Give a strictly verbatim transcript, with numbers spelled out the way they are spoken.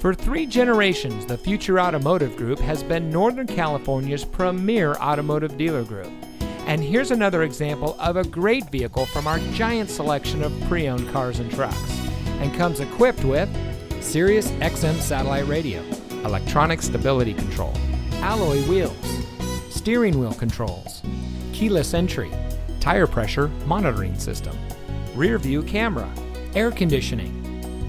For three generations, the Future Automotive Group has been Northern California's premier automotive dealer group. And here's another example of a great vehicle from our giant selection of pre-owned cars and trucks. And comes equipped with Sirius X M satellite radio, electronic stability control, alloy wheels, steering wheel controls, keyless entry, tire pressure monitoring system, rear view camera, air conditioning,